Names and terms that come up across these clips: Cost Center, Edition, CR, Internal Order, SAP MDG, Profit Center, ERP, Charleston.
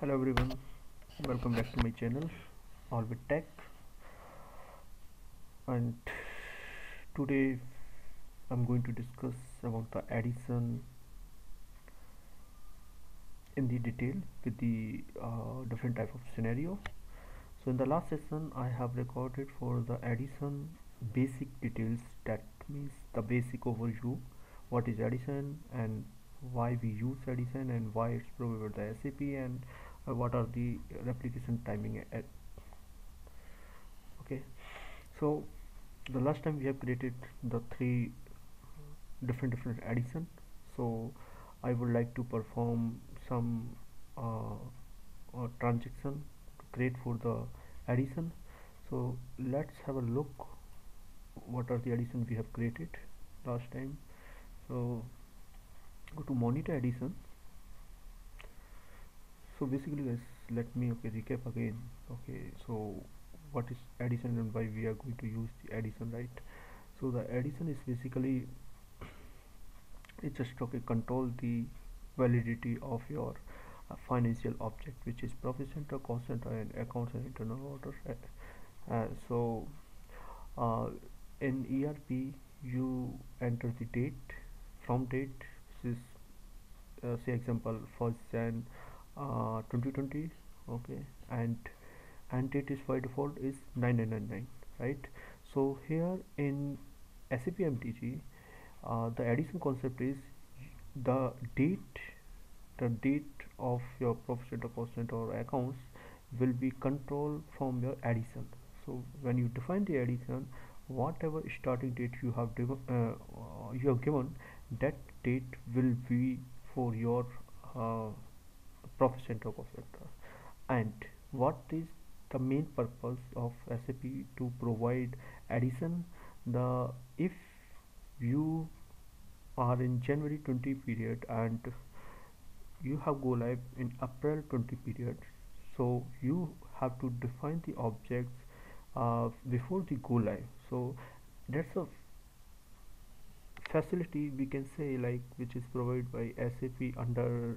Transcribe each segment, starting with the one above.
Hello everyone, welcome back to my channel Orbit Tech, and today I'm going to discuss about the addition in the detail with the different type of scenario. So in the last session I have recorded for the addition basic details, that means the basic overview, what is addition and why we use addition and why it's provided by SAP, and what are the replication timing at. Okay, so the last time we have created the three different addition, so I would like to perform some transaction to create for the addition. So let's have a look what are the addition we have created last time. So go to monitor addition. So basically guys, let me recap again. So what is addition and why we are going to use the addition, right? So the addition is basically it just control the validity of your financial object, which is profit center, cost center, and accounts and internal orders. In ERP you enter the date, from date, which is say example 1st Jan 2020, okay, and it is by default is 9999, right? So here in SAP MDG the addition concept is the date of your profit or cost center or accounts will be controlled from your addition. So when you define the addition, whatever starting date you have given, that date will be for your profit center, cost center. And what is the main purpose of SAP to provide addition? If you are in January 20 period and you have go live in April 20 period, so you have to define the objects before the go live. So that's a facility we can say, like, which is provided by SAP under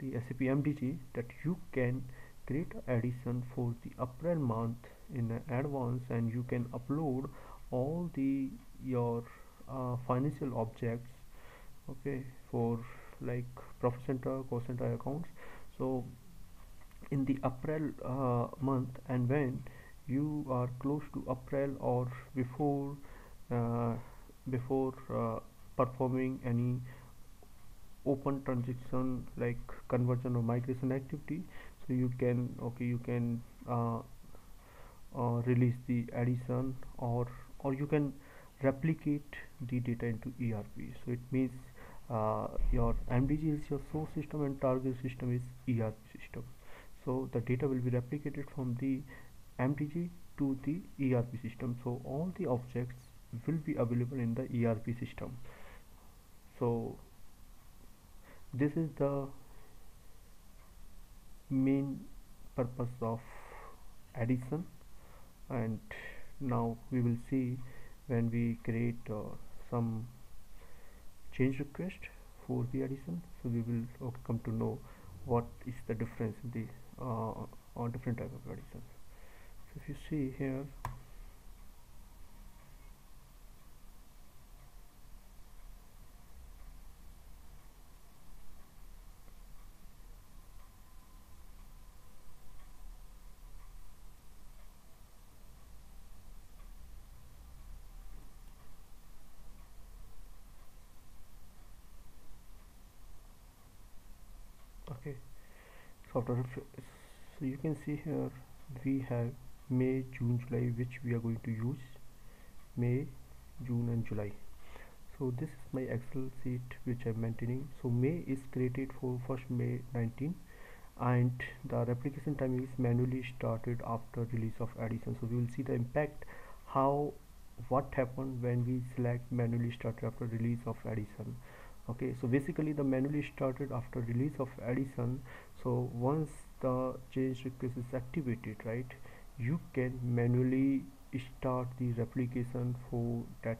the SAP MDG, that you can create addition for the April month in advance, and you can upload all the your financial objects, okay, for like profit center, cost center, accounts, so in the April month. And when you are close to April or before performing any open transaction like conversion or migration activity, so you can release the addition, or you can replicate the data into ERP. So it means your MDG is your source system and target system is ERP system, so the data will be replicated from the MDG to the ERP system, so all the objects will be available in the ERP system. So this is the main purpose of addition, and now we will see when we create some change request for the addition, so we will come to know what is the difference in the on different type of addition. So if you see here, so you can see here we have May, June, July, which we are going to use May, June and July. So this is my Excel sheet which I'm maintaining. So May is created for 1st May 19, and the replication time is manually started after release of addition. So we will see the impact, what happened when we select manually started after release of addition. Okay, so basically the manually started after release of addition, so once the change request is activated, right, you can manually start the replication for that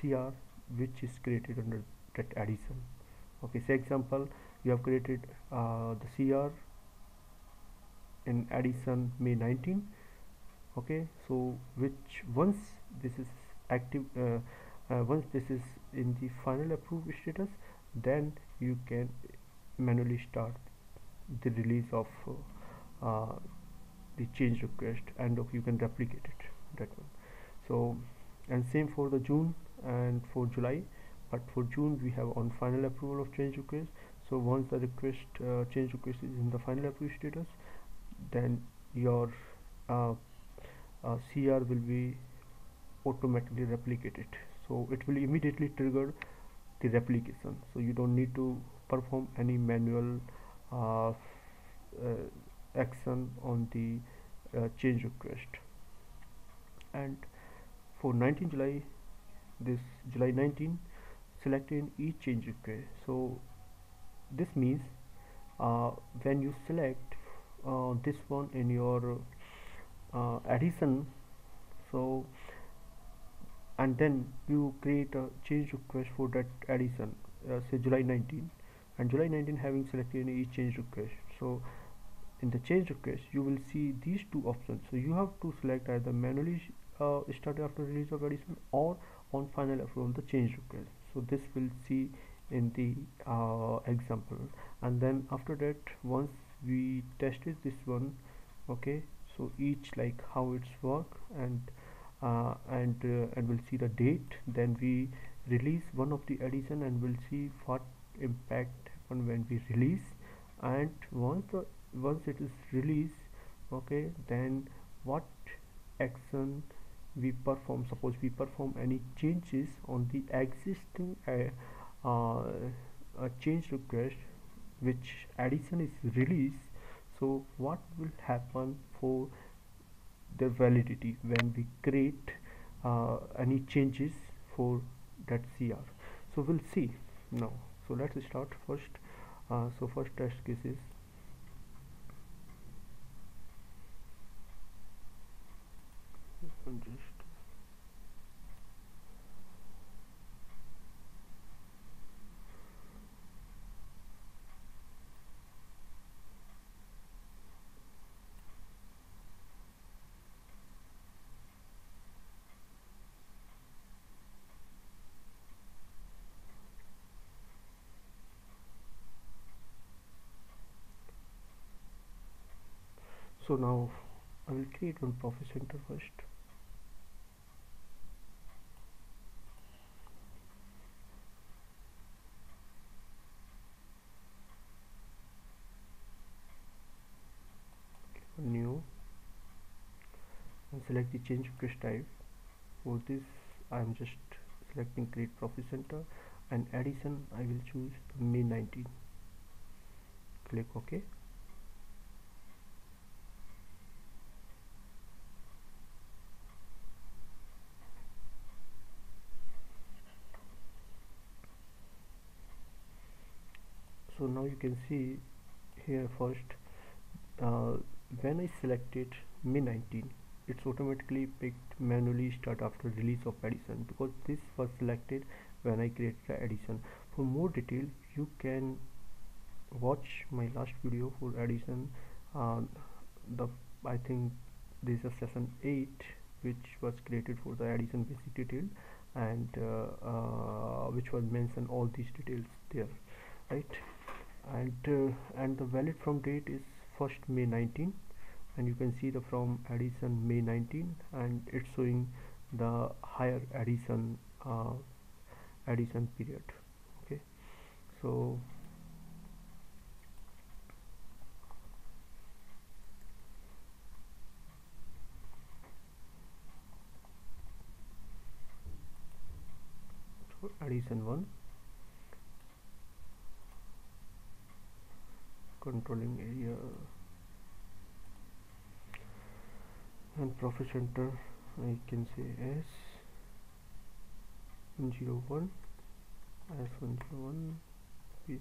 CR which is created under that addition. Okay, say example you have created the CR in addition May 19. Okay, so which once this is active, once this is in the final approved status, then you can manually start the release of the change request, and you can replicate it, that one. So and same for the June and for July, but for June we have on final approval of change request. So once the request change request is in the final approved status, then your CR will be automatically replicated. So it will immediately trigger the replication, so you don't need to perform any manual action on the change request. And for 19 July, this July 19 selected each change request. So this means when you select this one in your addition, so and then you create a change request for that addition, say July 19, and July 19 having selected each change request. So in the change request you will see these two options, so you have to select either manually start after release of addition or on final approval the change request. So this will see in the example, and then after that once we tested this one, okay, so each like how it's work, and we'll see the date, then we release one of the addition and we'll see what impact happen when we release. And once it is released, okay, then what action we perform, suppose we perform any changes on the existing change request which addition is released, so what will happen for the validity when we create any changes for that CR. So we'll see now. So let's start first. So first test cases. So now I will create one profit center first. New, and select the change request type. For this I am just selecting create profit center, and addition I will choose May 19. Click OK. So now you can see here first, when I selected May 19, it's automatically picked manually start after release of addition, because this was selected when I created the addition. For more detail you can watch my last video for addition, I think this is session 8 which was created for the addition basic detail, and which was mentioned all these details there, right? And the valid from date is 1st May 19, and you can see the from addition May 19, and it's showing the higher addition addition period. Okay, so addition 1, controlling area and profit center I can say S101 piece.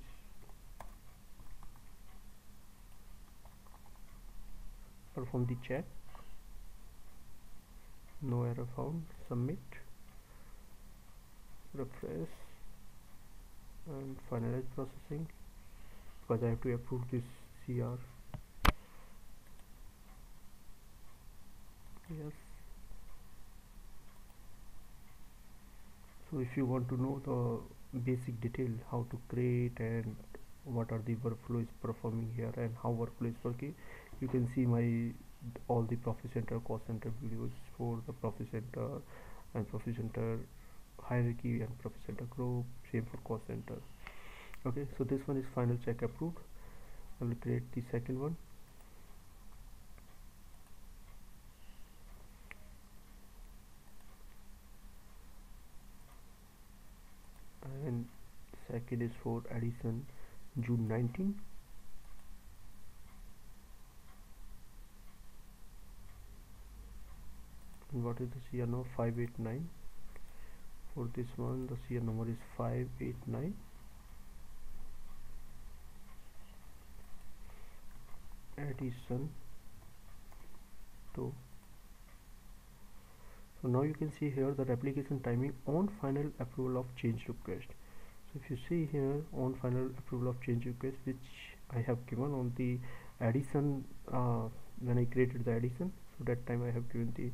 Perform the check, no error found, submit, refresh and finalize processing. because I have to approve this CR. Yes. So if you want to know the basic detail, how to create and what are the workflows performing here and how workflow is working, you can see my all the Profit Center cost center videos for the Profit Center and Profit Center hierarchy and Profit Center group, same for cost center. Okay, so this one is final check approved. I will create the second one. And second is for addition June 19. And what is the CR number? 589. For this one, the CR number is 589. Addition to. So now you can see here the replication timing on final approval of change request. So if you see here on final approval of change request, which I have given on the addition when I created the addition, so that time I have given the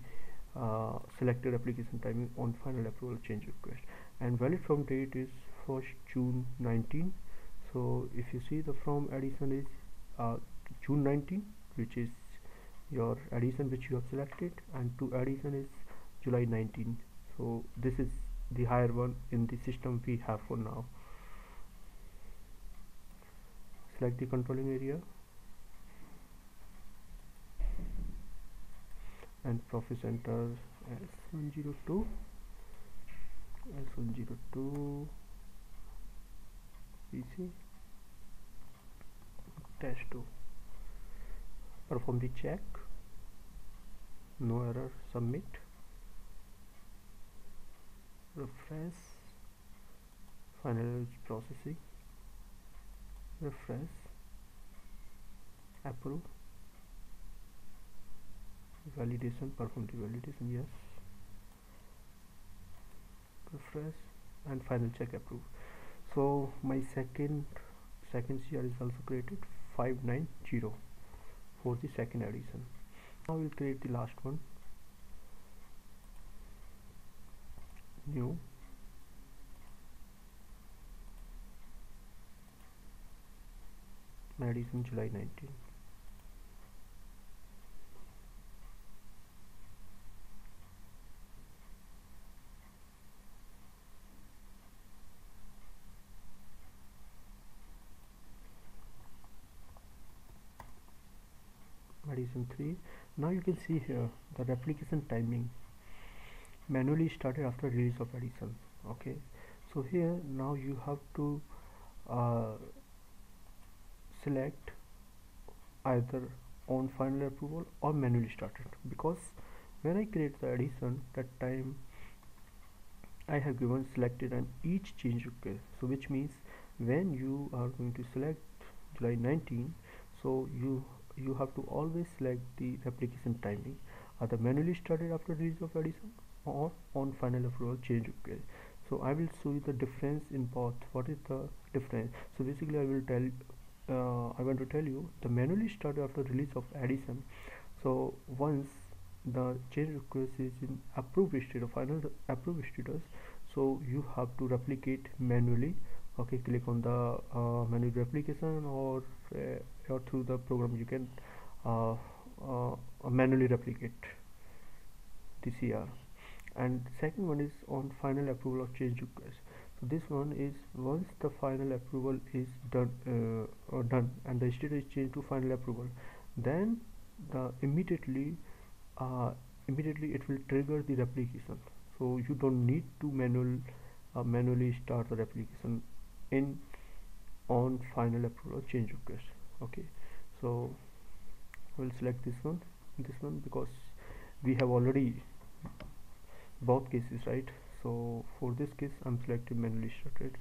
selected application timing on final approval change request, and valid from date is 1st June 19. So if you see the from addition is June 19, which is your addition which you have selected, and to addition is July 19. So this is the higher one in the system we have for now. Select the controlling area and Profit Center S102, S102 PC test 2. Perform the check, no error, submit, refresh, final processing, refresh, approve, validation, perform the validation, yes, refresh, and final check approve. So my second CR is also created, 590 for the second addition. Now we'll create the last one. New. Addition July 19. Addition 3. Now you can see here the replication timing manually started after release of addition. Okay, so here now you have to select either on final approval or manually started, because when I create the addition, that time I have given selected and each change request. So which means when you are going to select July 19, so you have to always select the replication timing either manually started after release of addition or on final approval change request. So I will show you the difference in both. What is the difference? So basically I will tell I want to tell you the manually started after release of addition. So once the change request is in approved status, final approved status, so you have to replicate manually. Okay, click on the manual replication, or through the program you can manually replicate the CR. And second one is on final approval of change request. So this one is once the final approval is done or done and the status is changed to final approval, then the immediately it will trigger the replication. So you don't need to manually start the replication in on final approval change request. Okay, so we'll select this one because we have already both cases, right? So for this case I'm selecting manually started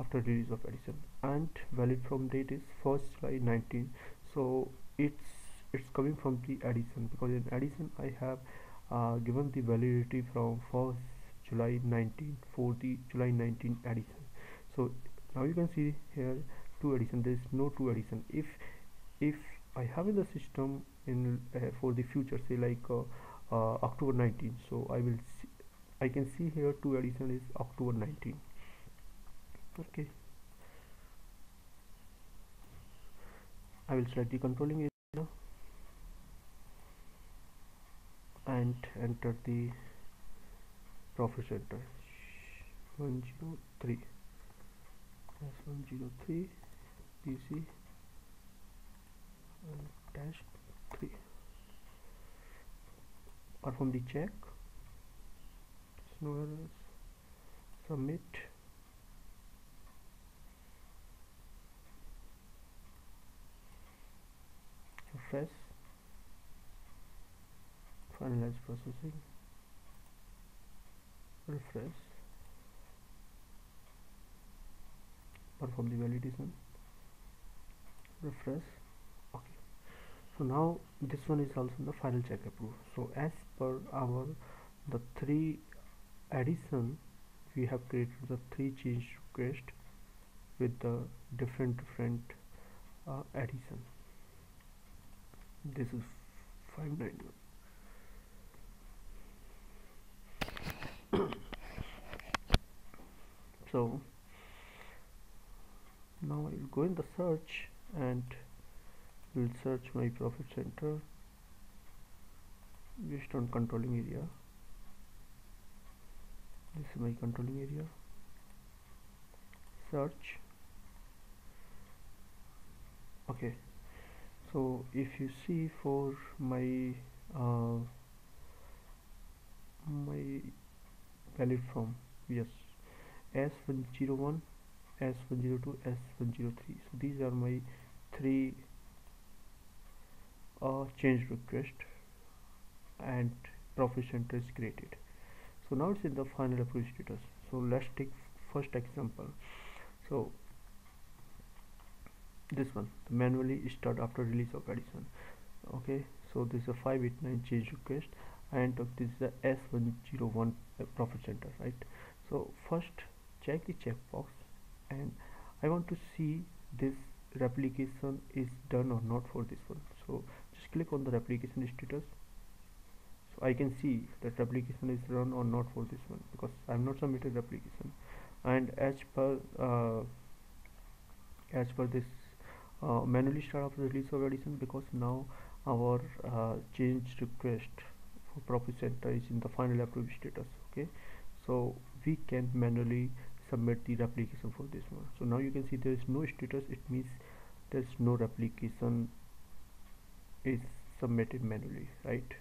after release of addition, and valid from date is 1st July 19. So it's coming from the addition, because in addition I have given the validity from 1st July 19 for the July 19 addition. So now you can see here true addition. There is no true addition. If I have in the system in for the future, say like October 19, so I can see here true addition is October 19. Okay, I will select the controlling area and enter the profit center 103 dash 103 PC dash 3. Perform the check. There's no errors. Submit. Refresh. Finalize processing. Refresh. Perform the validation. Refresh. Okay, so now this one is also the final check approved. So as per our the three addition, we have created the three change request with the different addition. This is 591. So now I will go in the search and will search my profit center based on controlling area. This is my controlling area. Search. Okay, so if you see for my my valid form, yes, S101, S102, S103. So these are my three change request, and profit center is created. So now it's in the final approval status. So let's take first example. So this one manually start after release of addition. Okay, so this is a 589 change request, and this is the S101 profit center, right? So first check the checkbox, and I want to see this replication is done or not for this one. So just click on the replication status, so I can see that replication is run or not for this one, because I have not submitted replication. And as per this manually start after release of addition, because now our change request for profit center is in the final approved status. Okay, so we can manually submit the replication for this one. So now you can see there is no status. It means there is no replication is submitted manually, right?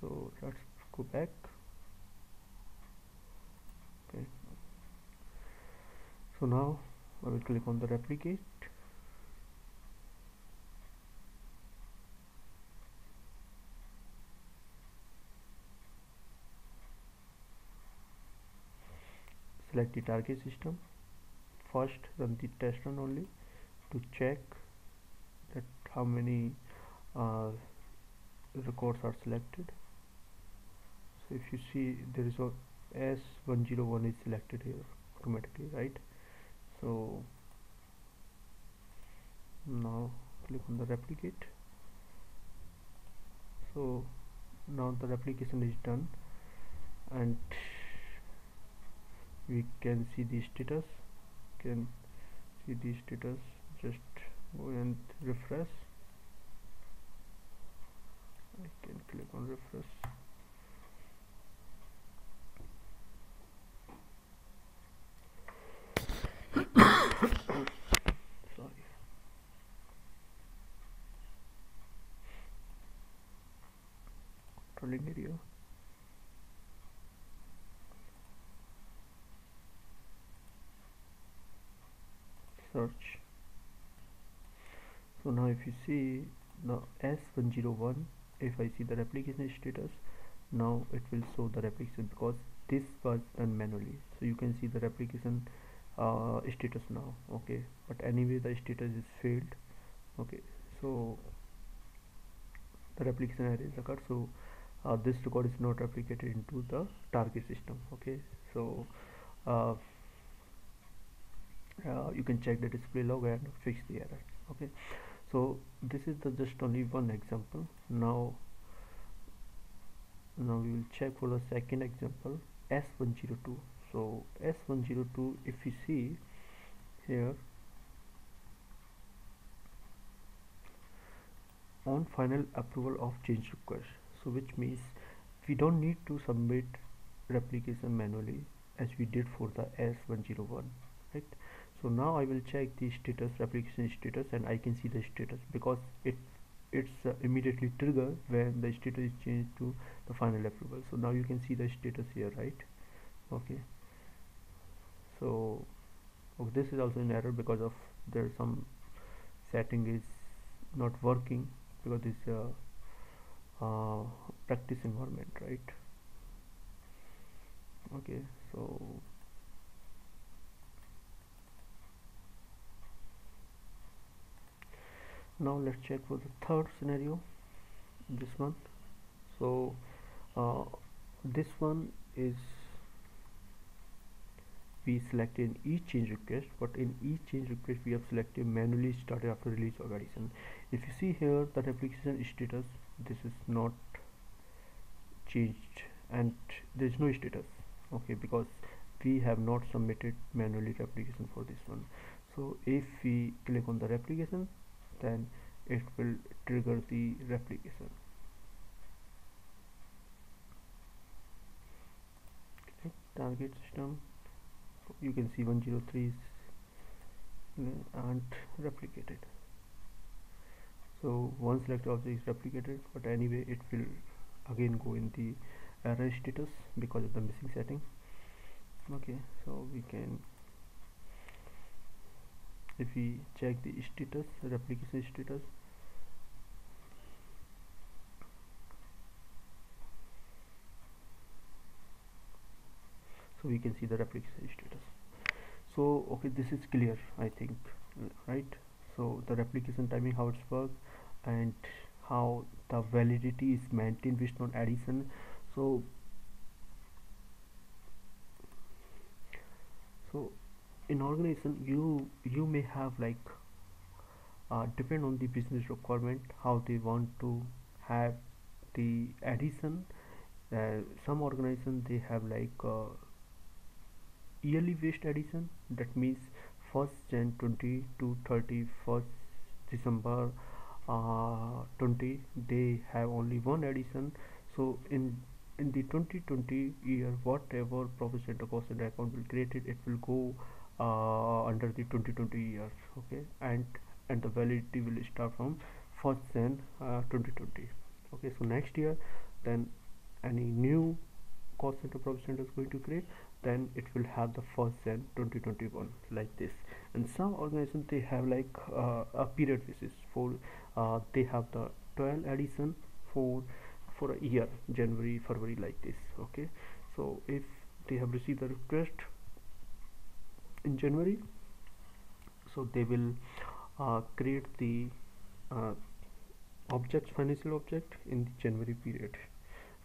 So let's go back. Okay, so now I will click on the replicate. Select the target system. First run the test run only to check that how many records are selected. So if you see, there is a S101 is selected here automatically, right? So now click on the replicate. So now the replication is done, and we can see the status. Just go and refresh. I can click on refresh. Sorry. Controlling area. Search. So now if you see the S101, if I see the replication status, now it will show the replication, because this was done manually. So you can see the replication status now. Okay, but anyway the status is failed. Okay, so the replication error is occurred. So this record is not replicated into the target system. Okay, so you can check the display log and fix the error. Okay, so this is the just only one example. Now we will check for the second example, S102. So S102, if you see here on final approval of change request, so which means we don't need to submit replication manually as we did for the S101, right? So now I will check the status, replication status, and I can see the status because it's immediately triggered when the status is changed to the final approval. So now you can see the status here, right? Okay, so okay, this is also an error because of there's some setting is not working because it's a practice environment, right? Okay, so now let's check for the third scenario, this one. So this one is we selected each change request, but in each change request we have selected manually started after release organization. If you see here that application status, this is not changed and there is no status, okay, because we have not submitted manually replication for this one. So if we click on the replication, then it will trigger the replication. Click target system, you can see 103 is and replicated. So one selected object is replicated, but anyway it will again go in the error status because of the missing setting. Okay, so we can, if we check the status, replication status, so we can see the replication status. So okay, this is clear, I think, right? So the replication timing, how it's work, and how the validity is maintained with non addition. So in organization you may have like depend on the business requirement how they want to have the addition. Some organization they have like yearly based addition, that means 1st Jan 20 to 31st December 20 they have only one addition. So in the 2020 year, whatever profit center cost and account will created, it will go under the 2020 years, okay, and the validity will start from 1st Jan 2020. Okay, so next year then any new cost center profit center is going to create, then it will have the 1st Jan 2021 like this. And some organizations they have like a period basis for they have the 12 addition for a year, January, February, like this. Okay, so if they have received the request in January, so they will create the financial object in the January period,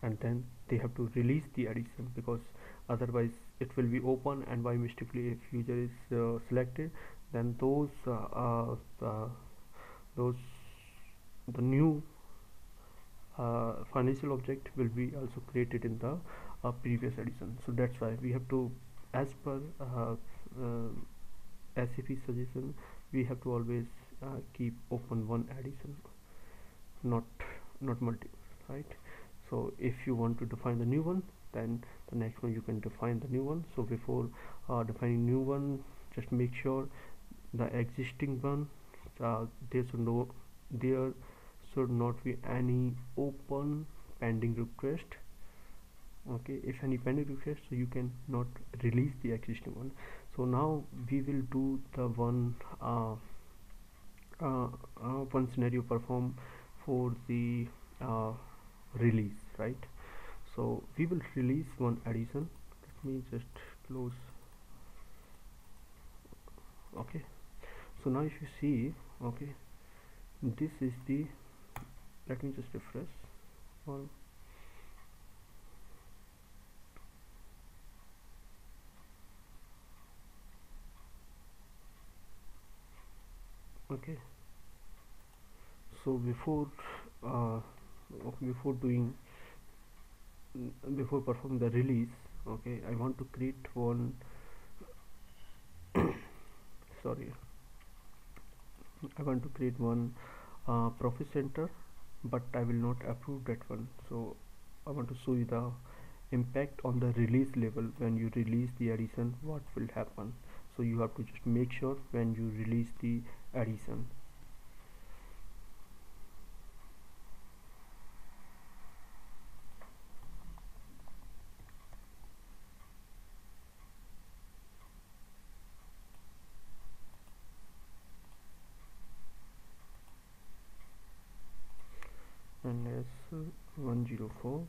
and then they have to release the addition because otherwise it will be open, and by mistakenly if user is selected, then the new financial object will be also created in the previous edition. So that's why we have to, as per SAP suggestion, we have to always keep open one edition, not multiple, right? So if you want to define the new one, then the next one you can define the new one. So before defining new one, just make sure the existing one there should not be any open pending request. Okay, if any pending request, so you can not release the existing one. So now we will do the one scenario perform for the release, right? So we will release one addition. Let me just close. Okay, so now if you see, okay, this is the, let me just refresh one. Okay, so before perform the release, okay, I want to create one sorry, I want to create one profit center, but I will not approve that one. So I want to show you the impact on the release level. When you release the addition, what will happen? So you have to just make sure when you release the addition. And as 104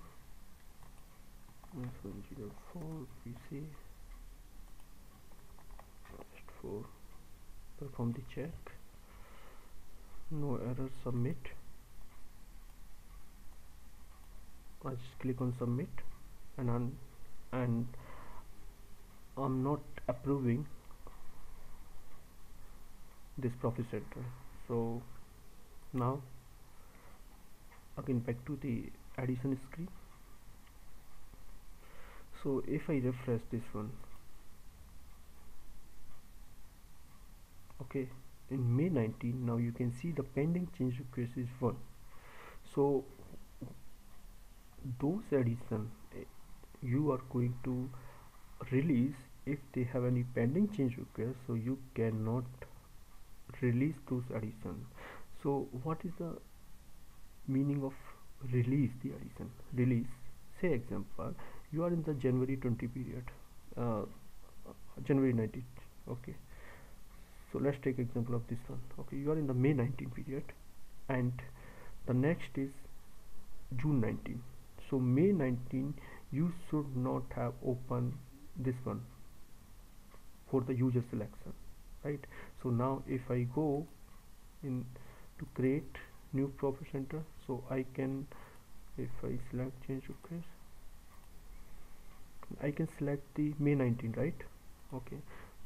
PC just for perform the check, no error, submit. I just click on submit, and I'm not approving this profit center. So now again back to the addition screen. So if I refresh this one, okay, in May 19, now you can see the pending change request is 1. So those additions you are going to release, if they have any pending change request, so you cannot release those additions. So what is the meaning of release the addition? Release, say example, you are in the January 20 period, January 19, okay, so let's take example of this one. Okay, you are in the May 19 period, and the next is June 19. So May 19 you should not have opened this one for the user selection, right? So now if I go in to create new profit center, so I can, if I select change request, I can select the May 19, right? Okay,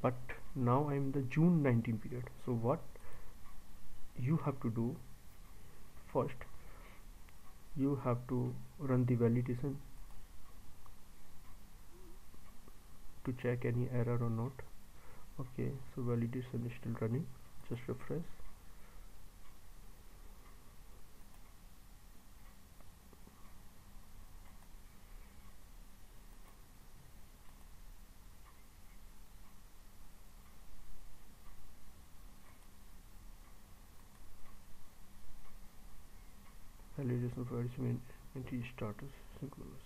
but now I'm the June 19 period. So what you have to do first, you have to run the validation to check any error or not. Okay, so validation is still running, just refresh. Validation for addition entity status synchronous.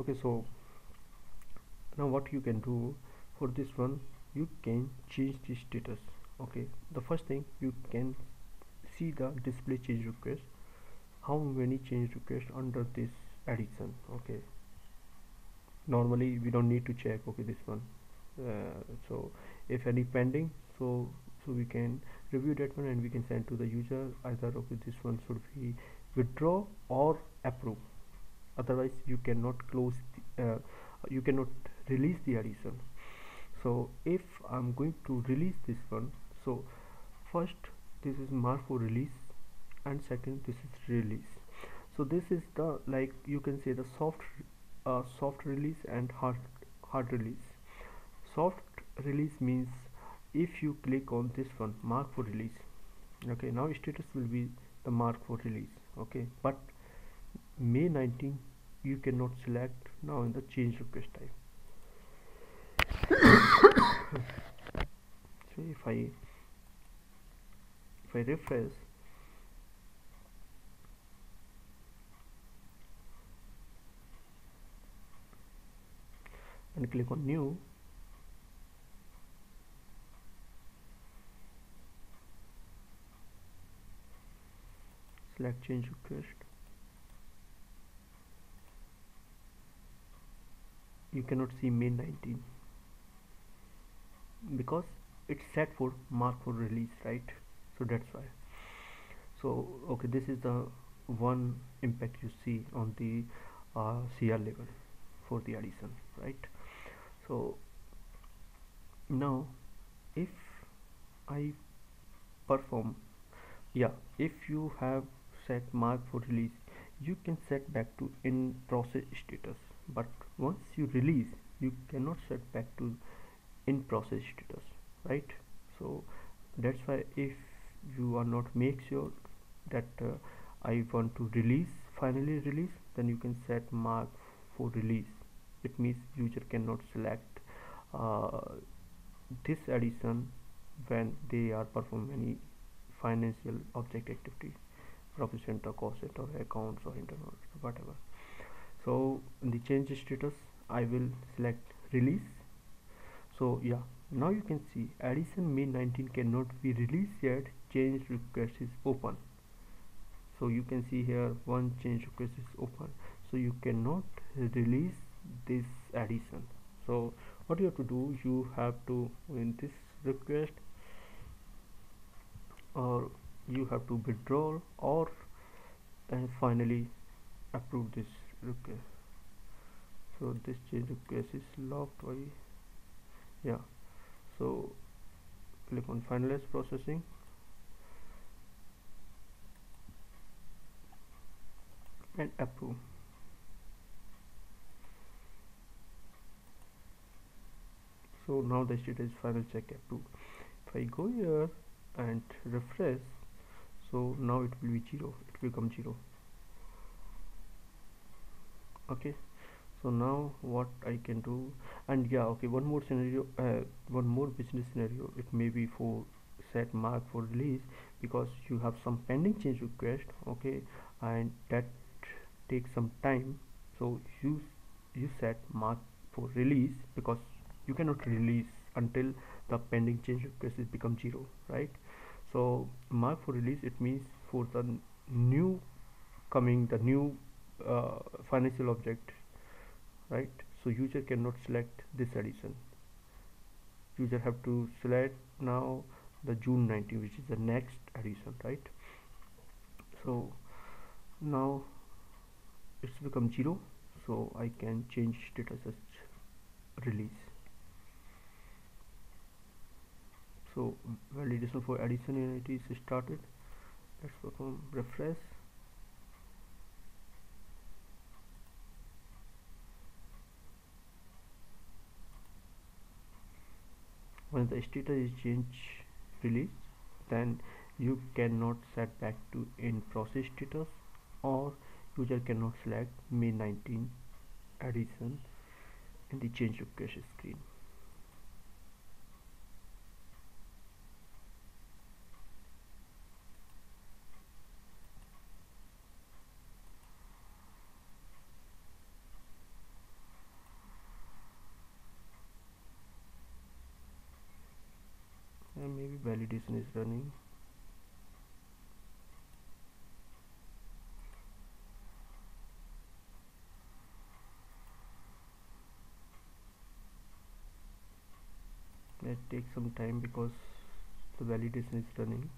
Okay, so now what you can do for this one, you can change the status. Okay, the first thing, you can see the display change request, how many change requests under this addition. Okay, normally we don't need to check. Okay, this one, so if any pending, so we can review that one and we can send to the user either, okay, this one should be withdraw or approve. Otherwise you cannot close the, you cannot release the addition. So if I'm going to release this one, so first this is marked for release, and second this is release. So this is the, like you can say, the soft release and hard release. Soft release means if you click on this one, mark for release, okay, now status will be the mark for release. Okay, but May 19 you cannot select now in the change request type. So if I refresh, and click on new, select change request, you cannot see May 19 because it's set for mark for release, right? So that's why. So okay, this is the one impact you see on the CR level. for the addition, right? So now if I perform, if you have set mark for release, you can set back to in process status, but once you release you cannot set back to in process status, right? So that's why if you are not make sure that I want to release, finally release, then you can set mark for release. It means user cannot select this addition when they are performing any financial object activity, profit center, cost center, or accounts, or internal, whatever. So in the change status I will select release. So now you can see addition May 19 cannot be released yet, change request is open. So you can see here one change request is open, so you cannot release this addition. So what you have to do, you have to win this request, or you have to withdraw, or and finally approve this request. So this change request is locked by so click on finalize processing. And approve. So now the status final check approved. If I go here and refresh, so now it will be zero. It will become zero. Okay. So now what I can do, and one more scenario, one more business scenario. It may be for set mark for release because you have some pending change request. Okay, and that take some time, so you set mark for release because you cannot release until the pending change request is become zero, right? So mark for release, it means for the new coming, the new financial object, right? So user cannot select this addition. User have to select now the June 19, which is the next addition, right? So now it's become zero, so I can change status as release. So validation for addition unity is started. Let's perform refresh. When the status is changed release, then you cannot set back to in process status, or user cannot select May 19 addition in the change request screen. And maybe validation is running. That takes some time because the validation is running.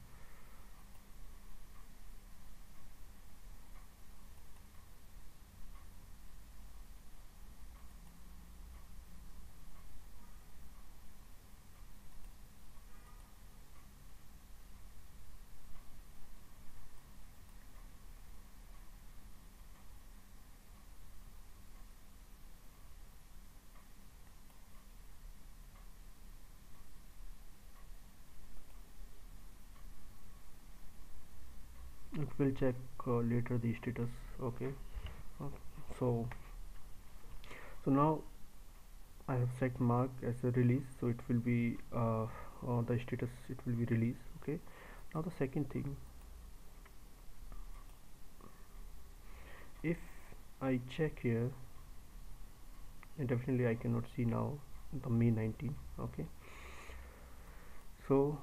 We'll check later the status. Okay, so now I have set mark as a release, so it will be the status, it will be release. Okay, now the second thing, if I check here, and definitely I cannot see now the May 19. Okay, so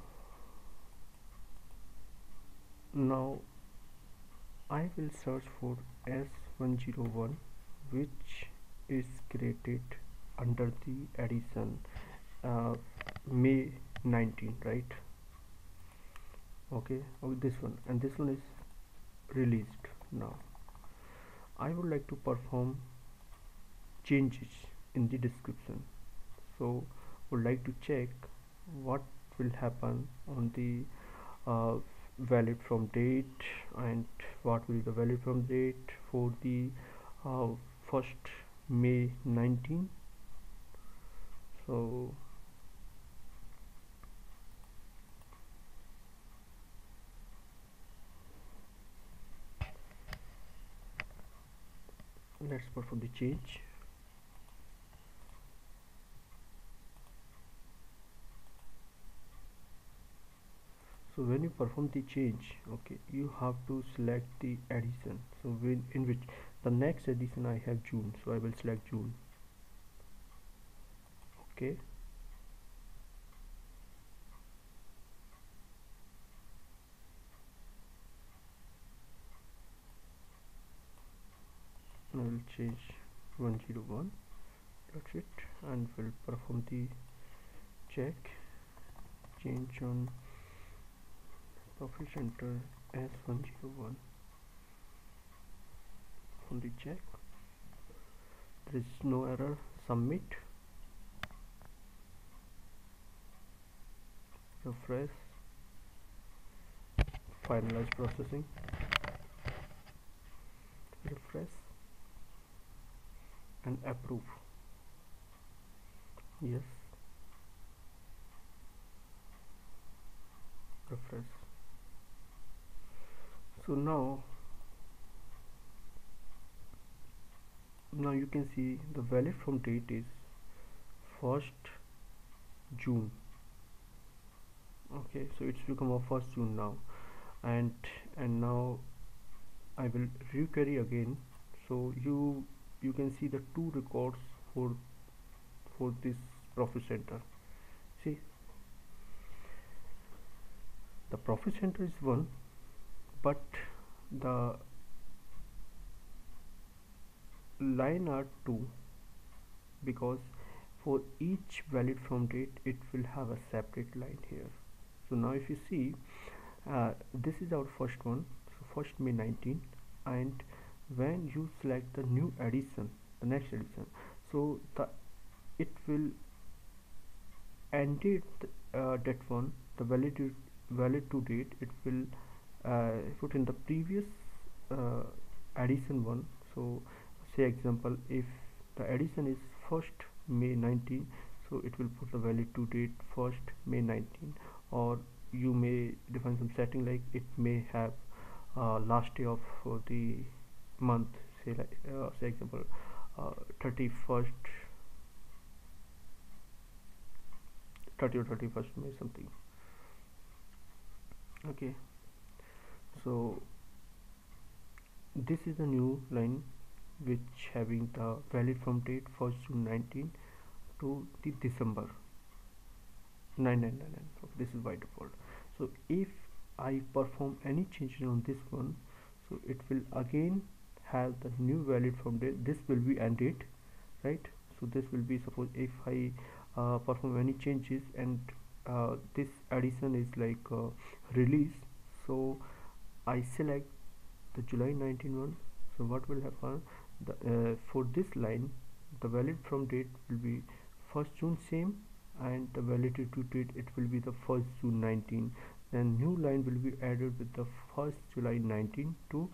now I will search for S101, which is created under the addition May 19, right? Okay, this one, and this one is released now. I would like to perform changes in the description. So would like to check what will happen on the valid from date and what will be the valid from date for the 1st May 19. So let's perform the change. So when you perform the change, okay, you have to select the edition. So when in which the next edition I have June, so I will select June. Okay. I will change 101. That's it, and we'll perform the check. Change on profit center as 101 from the check. There is no error. Submit, refresh, finalize processing, refresh and approve. Yes, refresh. So now you can see the valid from date is 1st June. Okay, so it's become a 1st June now, and now I will requery again. So you can see the two records for this profit center. See, the profit center is one, but the line are two, because for each valid from date it will have a separate line here. So now if you see, this is our first one, so 1st May 19, and when you select the new edition, the next edition, so it will end it, that one, the valid to date, it will put in the previous edition one. So say example, if the edition is 1st May 19, so it will put the valid to date 1st May 19, or you may define some setting like it may have last day of the month, say like say example 30 or 31st May something. Okay, so this is the new line which having the valid from date 1st June 19 to the December 999. Okay, this is by default. So if I perform any changes on this one, so it will again have the new valid from date. This will be ended, right? So this will be, suppose if I perform any changes and this edition is like release, so I select the July 19 one. So what will happen, the, for this line the valid from date will be 1st June same, and the validity to date it will be the 1st June 19. Then new line will be added with the 1st July 19 to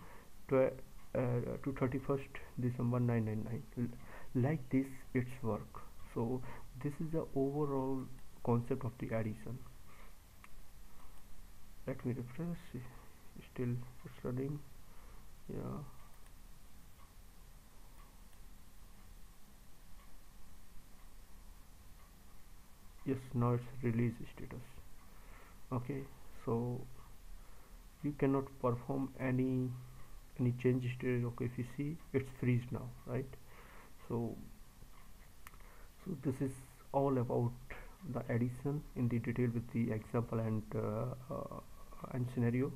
31st December 999. Like this it's work. So this is the overall concept of the addition. Let me refresh. Still it's running. Yeah, yes, now it's release status. Okay, so you cannot perform any change status. Okay, if you see it's freeze now, right? So this is all about the addition in the detail with the example and scenario.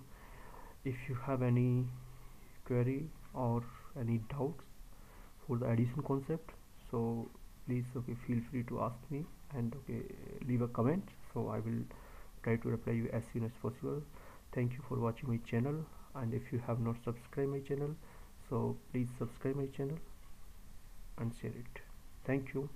If you have any query or any doubts for the addition concept, so please, okay, feel free to ask me, and okay, leave a comment, so I will try to reply you as soon as possible. Thank you for watching my channel, and if you have not subscribed my channel, so please subscribe my channel and share it. Thank you.